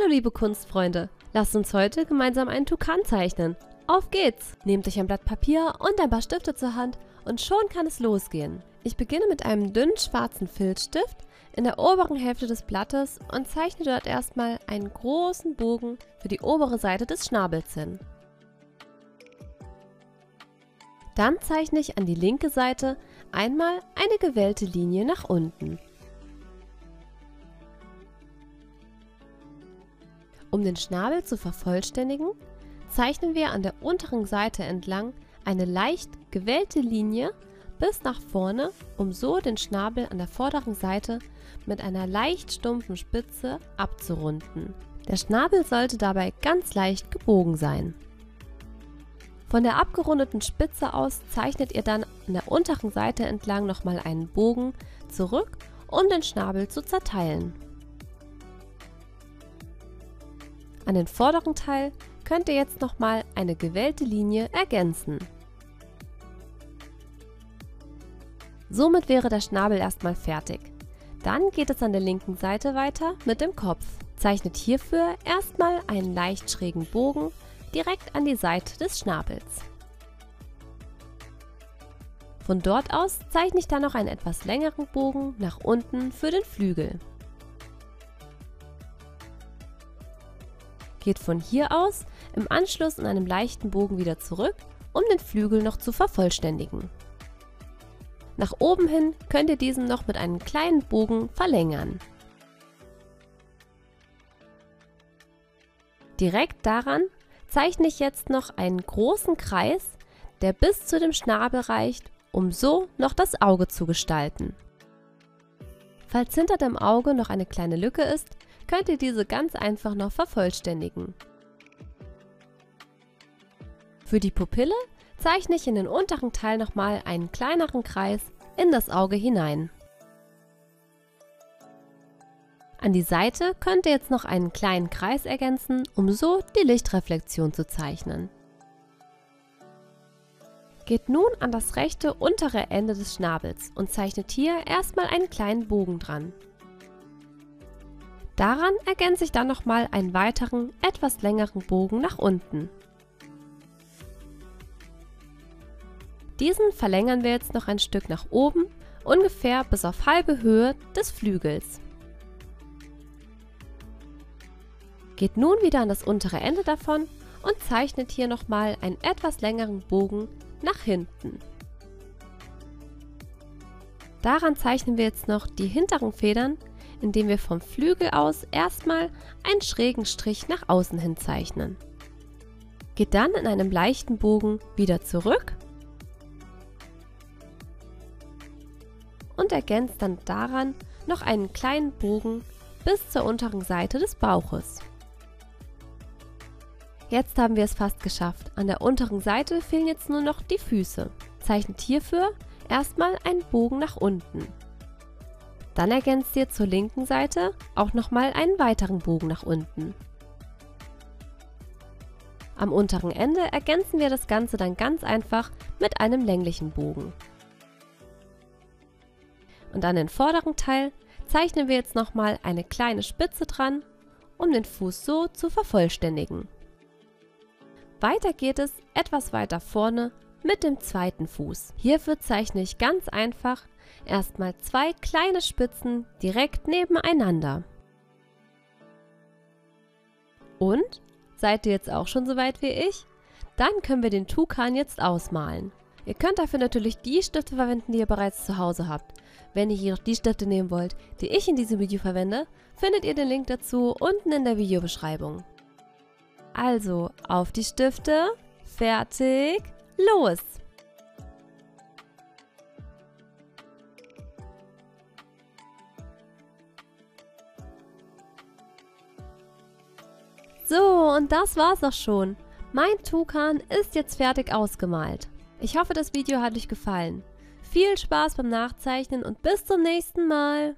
Hallo liebe Kunstfreunde, lasst uns heute gemeinsam einen Tukan zeichnen. Auf geht's! Nehmt euch ein Blatt Papier und ein paar Stifte zur Hand und schon kann es losgehen. Ich beginne mit einem dünnen schwarzen Filzstift in der oberen Hälfte des Blattes und zeichne dort erstmal einen großen Bogen für die obere Seite des Schnabels hin. Dann zeichne ich an die linke Seite einmal eine gewellte Linie nach unten. Um den Schnabel zu vervollständigen, zeichnen wir an der unteren Seite entlang eine leicht gewellte Linie bis nach vorne, um so den Schnabel an der vorderen Seite mit einer leicht stumpfen Spitze abzurunden. Der Schnabel sollte dabei ganz leicht gebogen sein. Von der abgerundeten Spitze aus zeichnet ihr dann an der unteren Seite entlang nochmal einen Bogen zurück, um den Schnabel zu zerteilen. An den vorderen Teil könnt ihr jetzt nochmal eine gewellte Linie ergänzen. Somit wäre der Schnabel erstmal fertig. Dann geht es an der linken Seite weiter mit dem Kopf. Zeichnet hierfür erstmal einen leicht schrägen Bogen direkt an die Seite des Schnabels. Von dort aus zeichne ich dann noch einen etwas längeren Bogen nach unten für den Flügel. Geht von hier aus im Anschluss in einem leichten Bogen wieder zurück, um den Flügel noch zu vervollständigen. Nach oben hin könnt ihr diesen noch mit einem kleinen Bogen verlängern. Direkt daran zeichne ich jetzt noch einen großen Kreis, der bis zu dem Schnabel reicht, um so noch das Auge zu gestalten. Falls hinter dem Auge noch eine kleine Lücke ist, könnt ihr diese ganz einfach noch vervollständigen. Für die Pupille zeichne ich in den unteren Teil nochmal einen kleineren Kreis in das Auge hinein. An die Seite könnt ihr jetzt noch einen kleinen Kreis ergänzen, um so die Lichtreflexion zu zeichnen. Geht nun an das rechte untere Ende des Schnabels und zeichnet hier erstmal einen kleinen Bogen dran. Daran ergänze ich dann nochmal einen weiteren, etwas längeren Bogen nach unten. Diesen verlängern wir jetzt noch ein Stück nach oben, ungefähr bis auf halbe Höhe des Flügels. Geht nun wieder an das untere Ende davon und zeichnet hier nochmal einen etwas längeren Bogen nach hinten. Daran zeichnen wir jetzt noch die hinteren Federn, indem wir vom Flügel aus erstmal einen schrägen Strich nach außen hin zeichnen. Geht dann in einem leichten Bogen wieder zurück und ergänzt dann daran noch einen kleinen Bogen bis zur unteren Seite des Bauches. Jetzt haben wir es fast geschafft. An der unteren Seite fehlen jetzt nur noch die Füße. Zeichnet hierfür erstmal einen Bogen nach unten. Dann ergänzt ihr zur linken Seite auch nochmal einen weiteren Bogen nach unten. Am unteren Ende ergänzen wir das Ganze dann ganz einfach mit einem länglichen Bogen. Und an den vorderen Teil zeichnen wir jetzt nochmal eine kleine Spitze dran, um den Fuß so zu vervollständigen. Weiter geht es etwas weiter vorne mit dem zweiten Fuß. Hierfür zeichne ich ganz einfach erstmal zwei kleine Spitzen direkt nebeneinander. Und, seid ihr jetzt auch schon so weit wie ich? Dann können wir den Tukan jetzt ausmalen. Ihr könnt dafür natürlich die Stifte verwenden, die ihr bereits zu Hause habt. Wenn ihr jedoch die Stifte nehmen wollt, die ich in diesem Video verwende, findet ihr den Link dazu unten in der Videobeschreibung. Also, auf die Stifte, fertig, los! So, und das war's auch schon. Mein Tukan ist jetzt fertig ausgemalt. Ich hoffe, das Video hat euch gefallen. Viel Spaß beim Nachzeichnen und bis zum nächsten Mal.